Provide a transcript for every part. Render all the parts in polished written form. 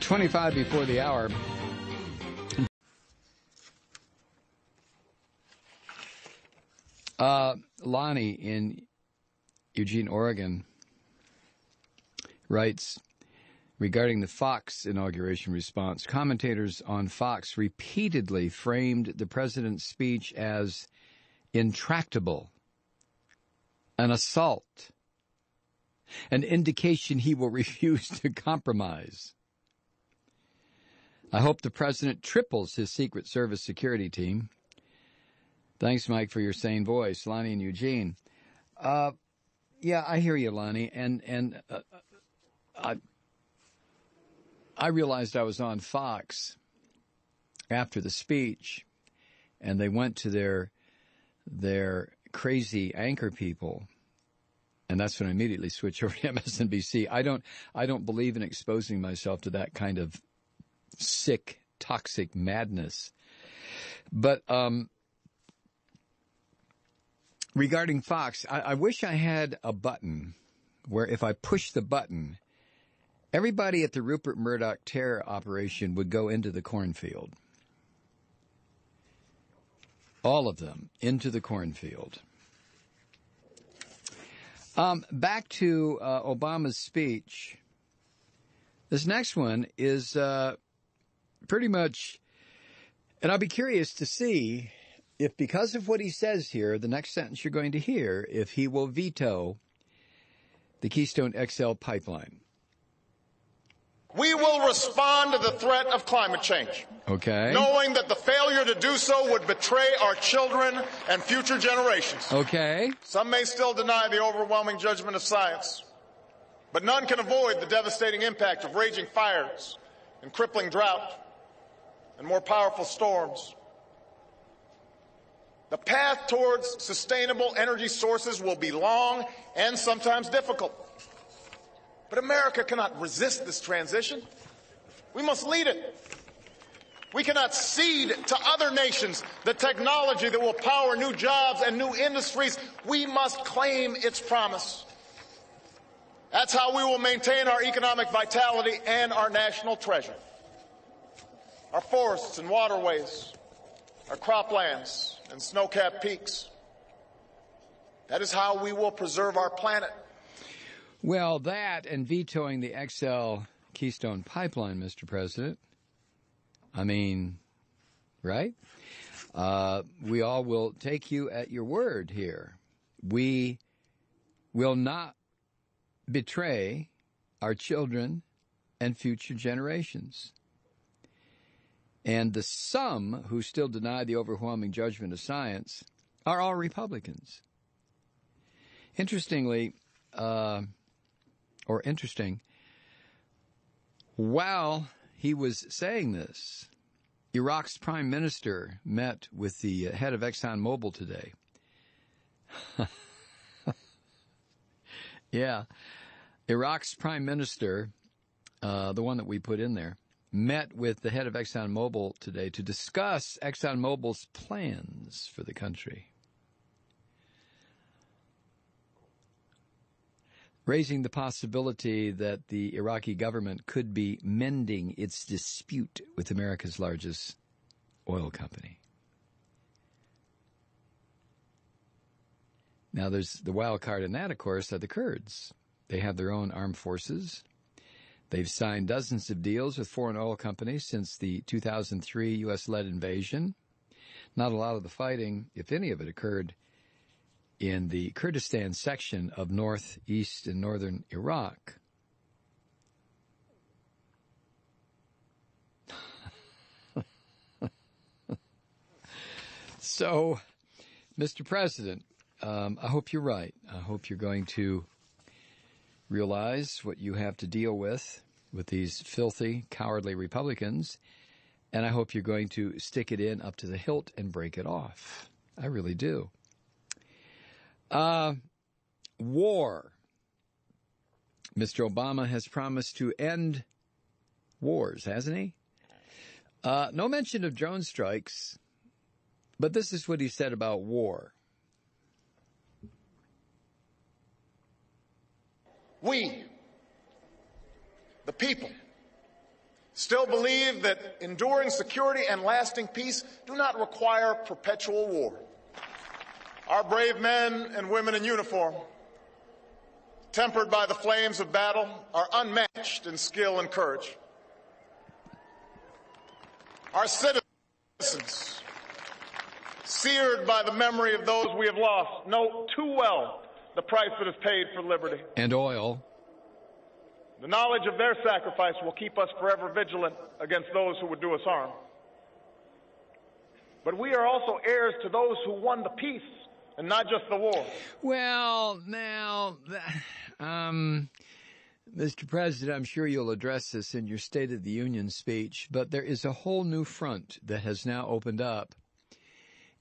25 before the hour. Lonnie in Eugene, Oregon writes, regarding the Fox inauguration response, commentators on Fox repeatedly framed the president's speech as intractable, an assault, an indication he will refuse to compromise. I hope the president triples his Secret Service security team. Thanks, Mike, for your sane voice. Lonnie and Eugene. Yeah, I hear you, Lonnie. And I realized I was on Fox after the speech, and they went to their crazy anchor people, and that's when I immediately switched over to MSNBC. I don't believe in exposing myself to that kind of sick, toxic madness. But regarding Fox, I wish I had a button where if I push the button, everybody at the Rupert Murdoch terror operation would go into the cornfield. All of them into the cornfield. Back to Obama's speech. This next one is pretty much, and I'll be curious to see if, because of what he says here, the next sentence you're going to hear, if he will veto the Keystone XL pipeline. We will respond to the threat of climate change, okay, knowing that the failure to do so would betray our children and future generations. Okay. Some may still deny the overwhelming judgment of science, but none can avoid the devastating impact of raging fires and crippling drought and more powerful storms. The path towards sustainable energy sources will be long and sometimes difficult. But America cannot resist this transition. We must lead it. We cannot cede to other nations the technology that will power new jobs and new industries. We must claim its promise. That's how we will maintain our economic vitality and our national treasure. Our forests and waterways, our croplands and snow-capped peaks. That is how we will preserve our planet. Well, that and vetoing the XL Keystone pipeline, Mr. President. I mean, right? We all will take you at your word here. We will not betray our children and future generations. And the some who still deny the overwhelming judgment of science are all Republicans. Interestingly, interesting, while he was saying this, Iraq's prime minister met with the head of ExxonMobil today. Yeah, Iraq's prime minister, the one that we put in there, met with the head of ExxonMobil today to discuss ExxonMobil's plans for the country. Raising the possibility that the Iraqi government could be mending its dispute with America's largest oil company. Now, there's the wild card in that, of course, are the Kurds. They have their own armed forces. They've signed dozens of deals with foreign oil companies since the 2003 U.S.-led invasion. Not a lot of the fighting, if any of it, occurred in the Kurdistan section of northeast and northern Iraq. So, Mr. President, I hope you're right. I hope you're going to realize what you have to deal with these filthy, cowardly Republicans, and I hope you're going to stick it in up to the hilt and break it off. I really do. War. Mr. Obama has promised to end wars, hasn't he? No mention of drone strikes, but this is what he said about war. We, the people, still believe that enduring security and lasting peace do not require perpetual war. Our brave men and women in uniform, tempered by the flames of battle, are unmatched in skill and courage. Our citizens, seared by the memory of those we have lost, know too well the price that is paid for liberty. And oil. The knowledge of their sacrifice will keep us forever vigilant against those who would do us harm. But we are also heirs to those who won the peace and not just the war. Well, now, Mr. President, I'm sure you'll address this in your State of the Union speech, but there is a whole new front that has now opened up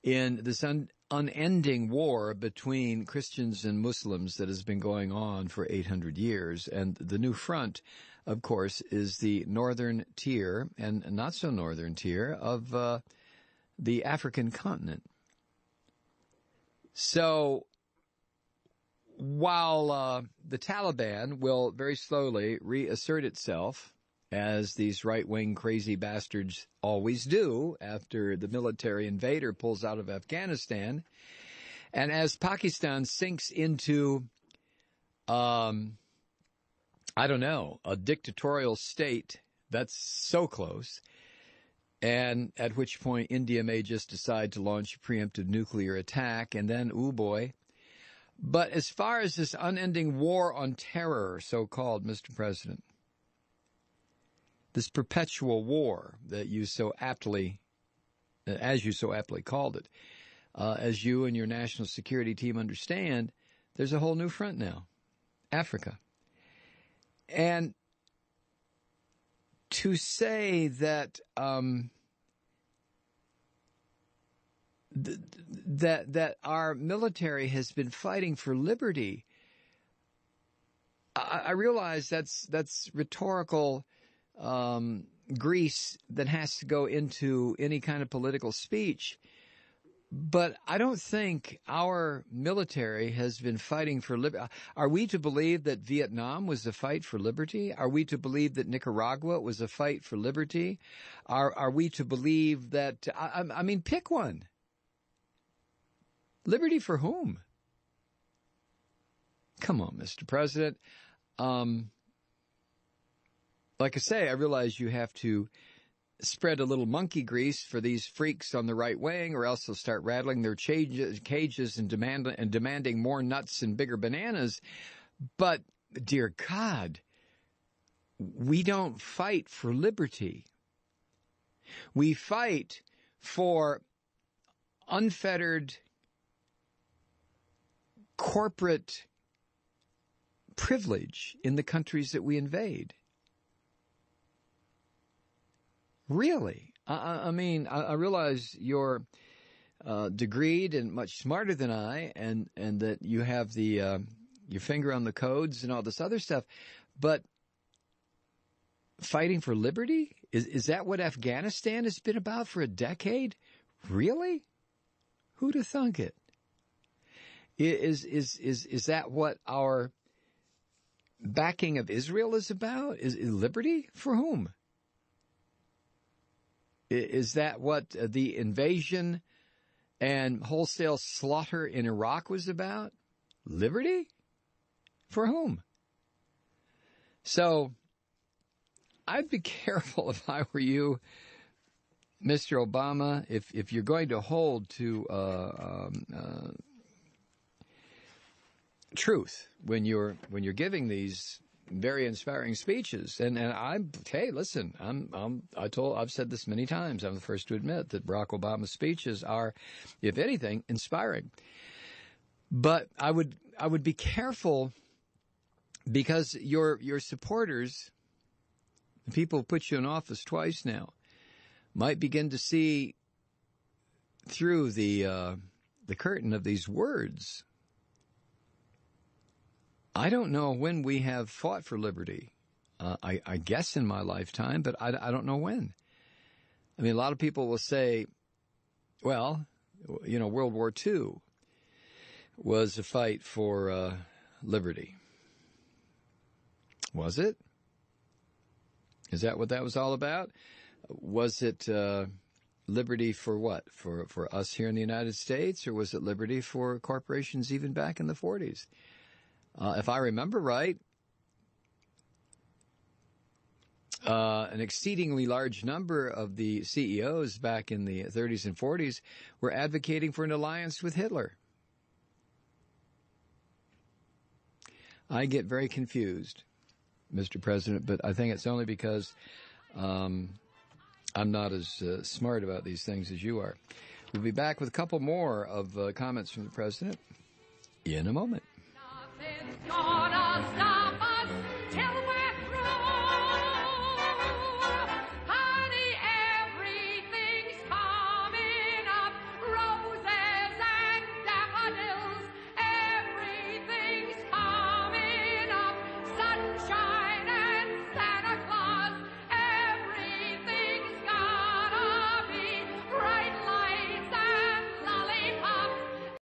in this unending war between Christians and Muslims that has been going on for 800 years. And the new front, of course, is the northern tier and not so northern tier of the African continent. So while the Taliban will very slowly reassert itself, as these right-wing crazy bastards always do after the military invader pulls out of Afghanistan, and as Pakistan sinks into, I don't know, a dictatorial state that's so close, and at which point India may just decide to launch a preemptive nuclear attack, and then, ooh boy. But as far as this unending war on terror, so-called, Mr. President, this perpetual war that you so aptly, as you so aptly called it, as you and your national security team understand, there's a whole new front now, Africa. And to say that that our military has been fighting for liberty, I realize that's rhetorical grease that has to go into any kind of political speech, but I don't think our military has been fighting for liberty. Are we to believe that Vietnam was a fight for liberty? Are we to believe that Nicaragua was a fight for liberty? Are we to believe that, I mean, pick one. Liberty for whom? Come on, Mr. President. Like I say, I realize you have to spread a little monkey grease for these freaks on the right wing, or else they'll start rattling their cages and demanding more nuts and bigger bananas. But, dear God, we don't fight for liberty. We fight for unfettered corporate privilege in the countries that we invade. Really? I mean, I realize you're degreed and much smarter than I, and that you have the your finger on the codes and all this other stuff, but fighting for liberty? Is that what Afghanistan has been about for a decade? Really? Who'd have thunk it? Is that what our backing of Israel is about? Is liberty? For whom? Is that what the invasion and wholesale slaughter in Iraq was about? Liberty? For whom? So I'd be careful if I were you, Mr. Obama, if you're going to hold to truth when you're giving these very inspiring speeches, and I've said this many times. I'm the first to admit that Barack Obama's speeches are, if anything, inspiring. But I would be careful, because your supporters, the people who put you in office twice now, might begin to see through the curtain of these words. I don't know when we have fought for liberty. I guess in my lifetime, but I don't know when. I mean, a lot of people will say, well, you know, World War II was a fight for liberty. Was it? Is that what that was all about? Was it liberty for what? For us here in the United States, or was it liberty for corporations even back in the 40s? If I remember right, an exceedingly large number of the CEOs back in the 30s and 40s were advocating for an alliance with Hitler. I get very confused, Mr. President, but I think it's only because I'm not as smart about these things as you are. We'll be back with a couple more of comments from the President in a moment.